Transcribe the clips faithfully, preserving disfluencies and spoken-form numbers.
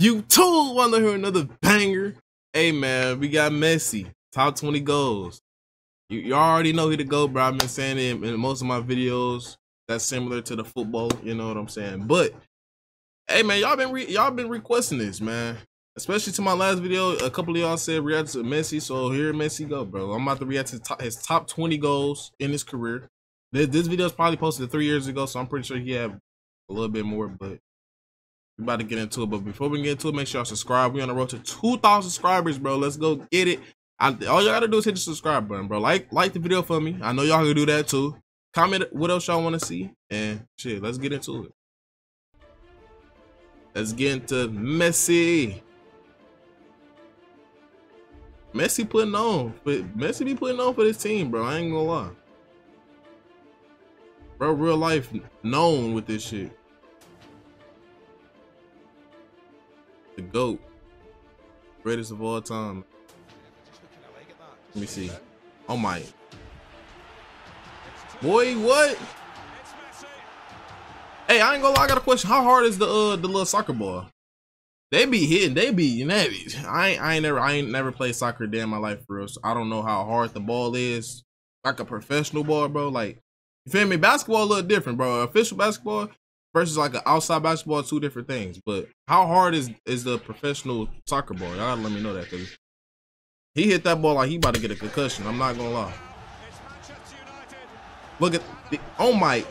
You too want to hear another banger? Hey man, we got Messi, top twenty goals. You, you already know he the GOAT, bro. I've been saying it in most of my videos. That's similar to the football, you know what I'm saying? But hey man, y'all been y'all been requesting this, man. Especially to my last video, a couple of y'all said react to Messi, so here Messi go, bro. I'm about to react to his top, his top twenty goals in his career. This, this video is probably posted three years ago, so I'm pretty sure he had a little bit more, but we're about to get into it. But before we get into it, make sure y'all subscribe. We're on the road to two thousand subscribers, bro. Let's go get it. I, all you gotta do is hit the subscribe button, bro. Like, like the video for me. I know y'all can do that too. Comment what else y'all want to see, and shit, let's get into it. Let's get into Messi. Messi putting on, but Messi be putting on for this team, bro. I ain't gonna lie, bro. Real life known with this shit. The GOAT, greatest of all time. Let me see. Oh my, boy, what? Hey, I ain't gonna lie. I got a question. How hard is the uh, the little soccer ball? They be hitting, they be navvies. I ain't, I ain't never, I ain't never played soccer a day in my life, for real. So I don't know how hard the ball is, like a professional ball, bro. Like, you feel me? Basketball a little different, bro. Official basketball versus like an outside basketball, two different things. But how hard is is the professional soccer ball? Y'all gotta let me know that, cause he hit that ball like he about to get a concussion. I'm not gonna lie. Look at the, oh my,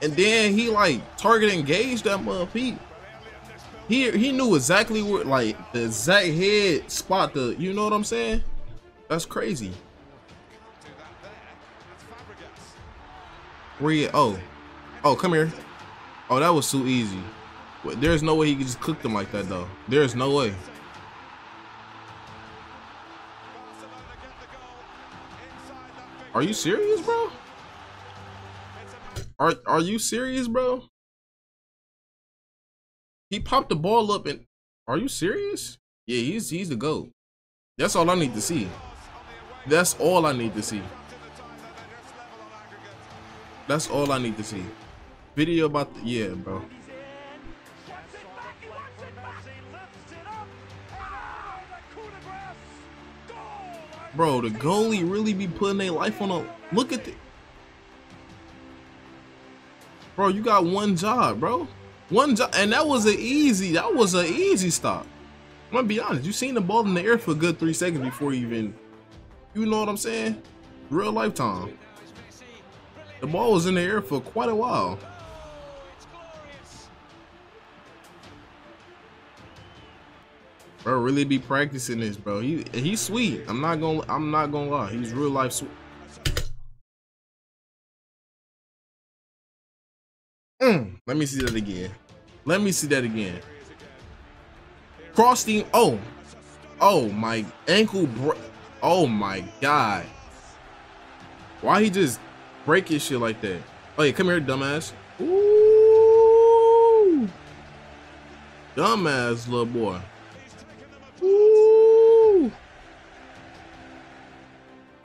and then he like target engaged that motherfucker. He, he knew exactly where, like, the exact head spot, the, you know what I'm saying? That's crazy. Where you, oh. Oh, come here. Oh, that was too easy. There's no way he could just cook them like that, though. There's no way. Are you serious, bro? Are, are you serious, bro? He popped the ball up and, are you serious? Yeah, he's he's the GOAT. That's all I need to see. That's all I need to see. That's all I need to see. Video about the, yeah, bro. Bro, the goalie really be putting their life on a, look at the. Bro, you got one job, bro. One job, and that was an easy, that was an easy stop. I'm gonna be honest, you seen the ball in the air for a good three seconds before you even, you know what I'm saying? Real lifetime. The ball was in the air for quite a while. Bro, really be practicing this, bro. He he's sweet. I'm not gonna I'm not gonna lie. He's real life sweet. Mm, let me see that again. Let me see that again. Cross the, oh, oh my ankle, bro. Oh my god. Why he just break his shit like that? Oh yeah, come here, dumbass. Ooh, dumbass little boy. Ooh,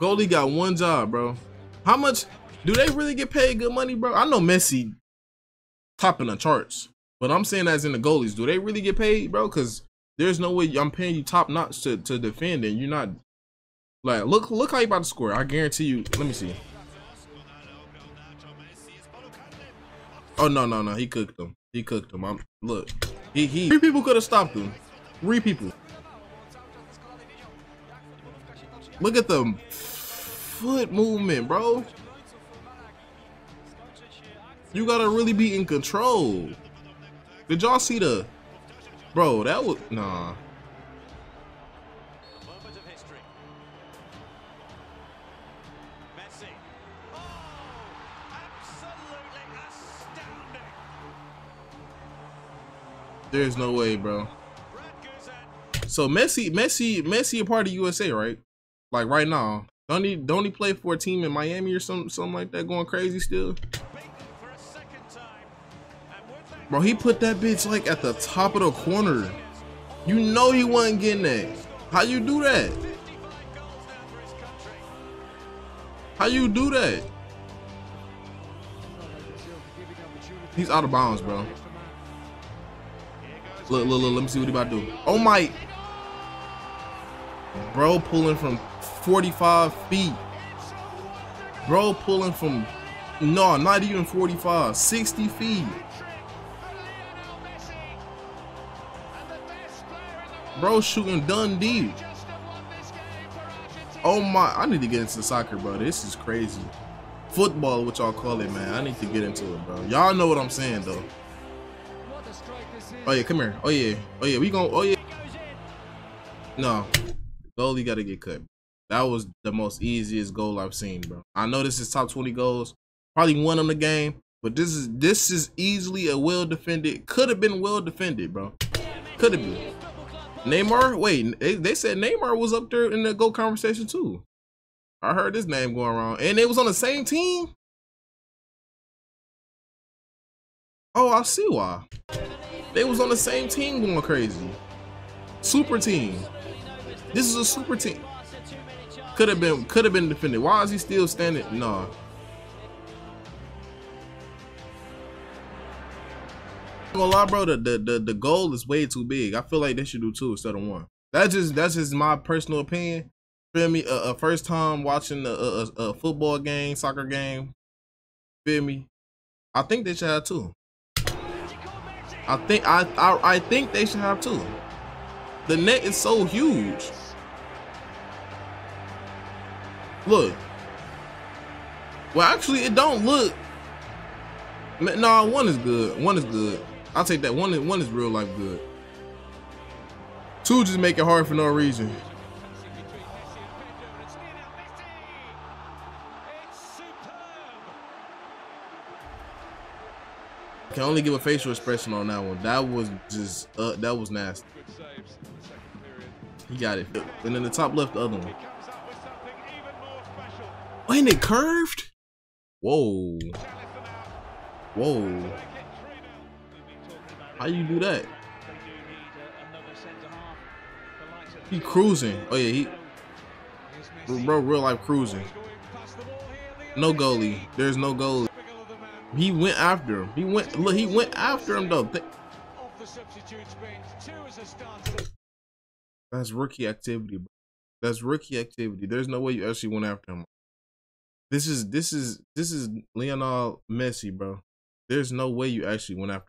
goalie got one job, bro. How much do they really get paid? Good money, bro. I know Messi topping the charts, but I'm saying as in the goalies, do they really get paid, bro? Because there's no way I'm paying you top notch to, to defend, and you're not like, look look how you about to score. I guarantee you. Let me see. Oh no no no, he cooked them. He cooked them. I'm, look, he he three people could have stopped him. Three people. Look at the foot movement, bro. You gotta really be in control. Did y'all see the, bro, that was, nah. There's no way, bro. So Messi, Messi, Messi a part of U S A, right? Like right now. Don't he, don't he play for a team in Miami or some, something like that going crazy still? Bro, he put that bitch like at the top of the corner. You know he wasn't getting that. How you do that? How you do that? He's out of bounds, bro. Look, look, look, let me see what he about to do. Oh my. Bro pulling from forty-five feet. Bro pulling from, no, not even forty-five, sixty feet. Bro shooting Dundee. Oh my, I need to get into soccer, bro. This is crazy. Football, what y'all call it, man. I need to get into it, bro. Y'all know what I'm saying, though. Oh yeah, come here. Oh yeah, oh yeah, we gonna, oh yeah. No, goalie gotta get cut. That was the most easiest goal I've seen, bro. I know this is top twenty goals. Probably won on the game, but this is this is easily a well defended. Could have been well defended, bro. Could have been. Neymar, wait, they, they said Neymar was up there in the goal conversation too. I heard his name going around, and it was on the same team. Oh, I see why. They was on the same team going crazy. Super team. This is a super team. Could have been, could have been defended. Why is he still standing? No. I'm gonna lie, bro. The, the the goal is way too big. I feel like they should do two instead of one. That's just that's just my personal opinion. Feel me? A, a first time watching a, a, a football game, soccer game. Feel me? I think they should have two. I think I I, I think they should have two. The net is so huge. Look. Well, actually, it don't look. No, nah, one is good. One is good. I'll take that. One is, one is real life good. Two just make it hard for no reason. I can only give a facial expression on that one. That was just, uh, that was nasty. He got it. And then the top left, the other one. Oh, and it curved? Whoa. Whoa. How you do that? He cruising. Oh yeah, he bro, real life cruising. No goalie. There's no goalie. He went after him. He went look, he went after him though. That's rookie activity, bro. That's rookie activity. There's no way you actually went after him. This is this is this is Lionel Messi, bro. There's no way you actually went after him.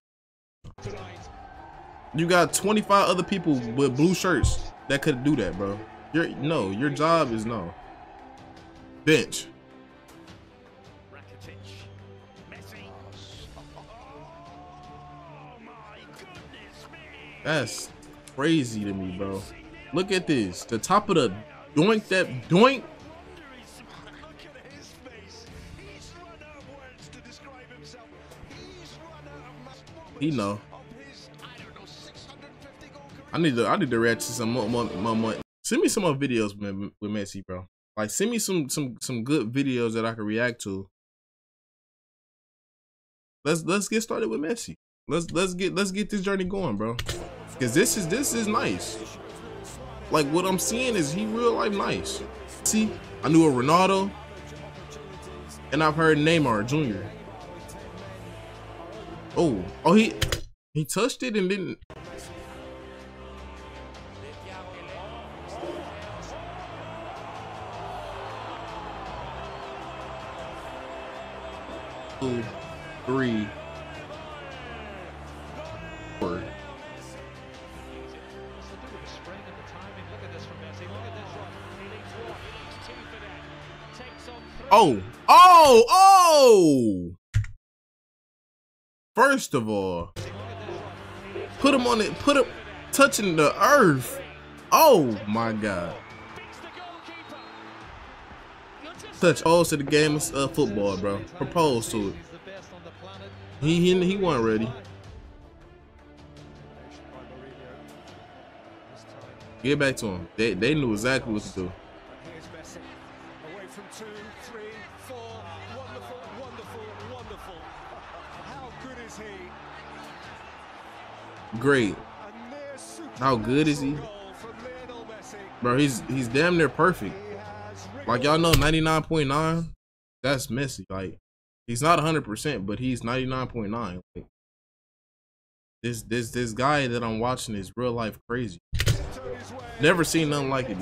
You got twenty-five other people with blue shirts that could do that, bro. Your no, your job is no. Bench. That's crazy to me, bro. Look at this. The top of the doink that doink. He know. I need to. I need to react to some more, more, more, more. Send me some more videos with, with Messi, bro. Like, send me some some some good videos that I can react to. Let's let's get started with Messi. Let's let's get let's get this journey going, bro. Cause this is this is nice. Like what I'm seeing is he real life nice. See, I knew a Ronaldo, and I've heard Neymar Junior Oh, oh, he he touched it and didn't. Two, three, four. Oh, oh, oh. First of all, put him on it, put him touching the earth. Oh my God. Touch all to the game of uh, football, bro. Propose to it. He, he, he wasn't ready. Get back to him. They, they knew exactly what to do. Great. How good is he? Bro, he's he's damn near perfect. Like y'all know ninety-nine point nine, that's Messi. Like he's not one hundred percent, but he's ninety-nine point nine. Like, This this this guy that I'm watching is real life crazy. Never seen nothing like it,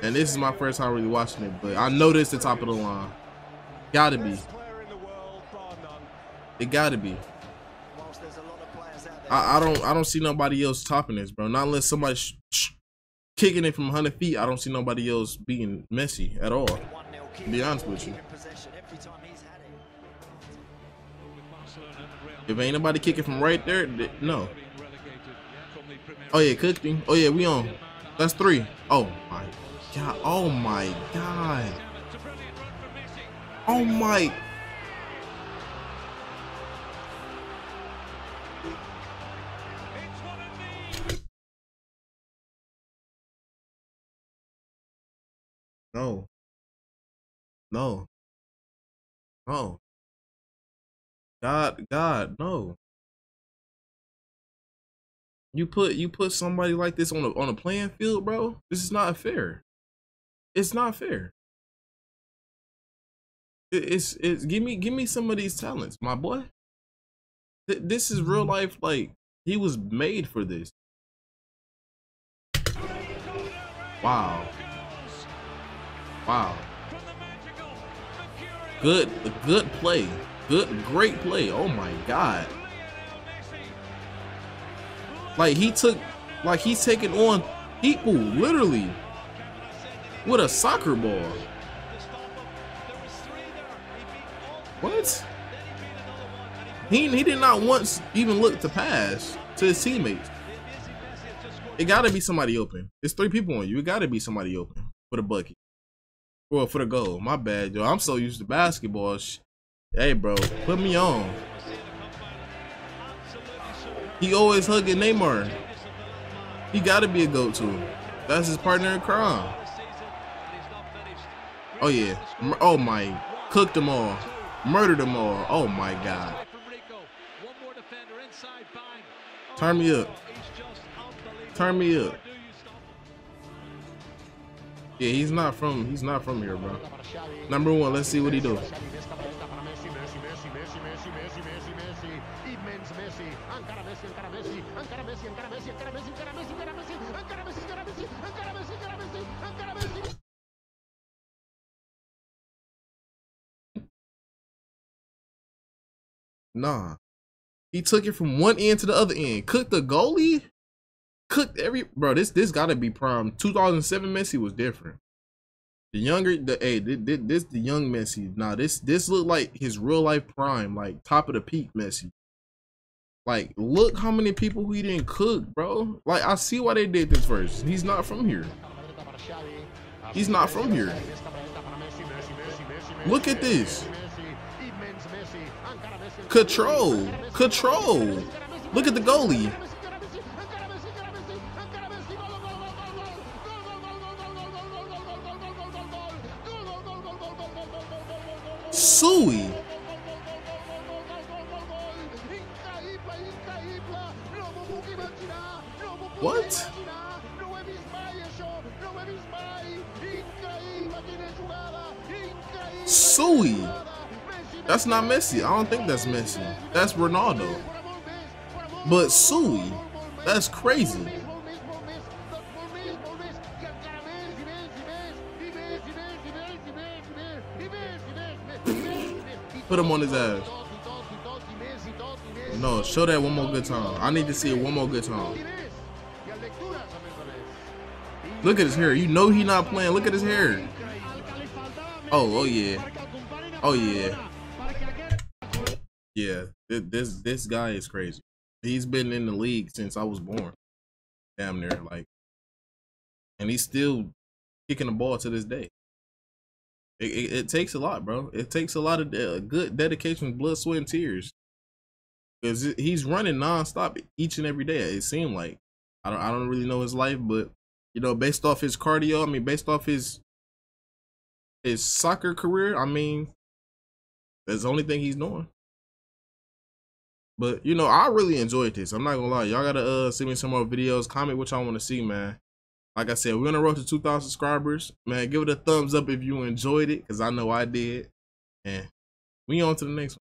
and this is my first time really watching it. But I know this the top of the line. Gotta be. It gotta be. I, I don't I don't see nobody else topping this, bro. Not unless somebody's kicking it from a hundred feet. I don't see nobody else being Messi at all. To be honest with you. If ain't nobody kicking from right there, no. Oh yeah, cooking. Oh yeah, we on. That's three. Oh my god. Oh my god. Oh my. No. No. No. God, God, no. You put you put somebody like this on a on a playing field, bro. This is not fair. It's not fair. It, it's it's give me give me some of these talents, my boy. Th this is real life. Like, he was made for this. Wow. Wow. Good good play. Good, great play. Oh my god. Like he took, like he's taking on people literally with a soccer ball. What? He, he did not once even look to pass to his teammates. It gotta be somebody open. There's three people on you. It gotta be somebody open for the bucket. Well, for the goal. My bad, yo. I'm so used to basketball. Hey, bro, put me on. He always hugging Neymar. He gotta be a go-to. That's his partner in crime. Oh yeah. Oh my. Cooked them all. Murdered them all. Oh my god. Turn me up. Turn me up. Yeah, he's not from. He's not from here, bro. Number one. Let's see what he does. Nah, he took it from one end to the other end. Cooked the goalie, cooked every bro. This this gotta be prime. two thousand seven Messi was different. The younger the hey, this, this the young Messi. Nah, this this looked like his real life prime, like top of the peak Messi. Like, look how many people he didn't cook, bro. Like, I see why they did this first. He's not from here. He's not from here. Look at this. Control. Control. Look at the goalie. Sui. What? Sui. That's not Messi. I don't think that's Messi. That's Ronaldo. But Sui. That's crazy. Put him on his ass. No, show that one more good time. I need to see it one more good time. Look at his hair. You know he not playing. Look at his hair. Oh, oh yeah. Oh yeah. Yeah. This this guy is crazy. He's been in the league since I was born. Damn near, like. And he's still kicking the ball to this day. It, it, it takes a lot, bro. It takes a lot of uh, good dedication, blood, sweat, and tears. Cause he's running nonstop each and every day. It seemed like. I don't I don't really know his life, but. You know, based off his cardio, I mean, based off his his soccer career, I mean, that's the only thing he's doing. But, you know, I really enjoyed this. I'm not going to lie. Y'all got to uh, send me some more videos. Comment what y'all want to see, man. Like I said, we're on the road to two thousand subscribers. Man, give it a thumbs up if you enjoyed it, because I know I did. And we on to the next one.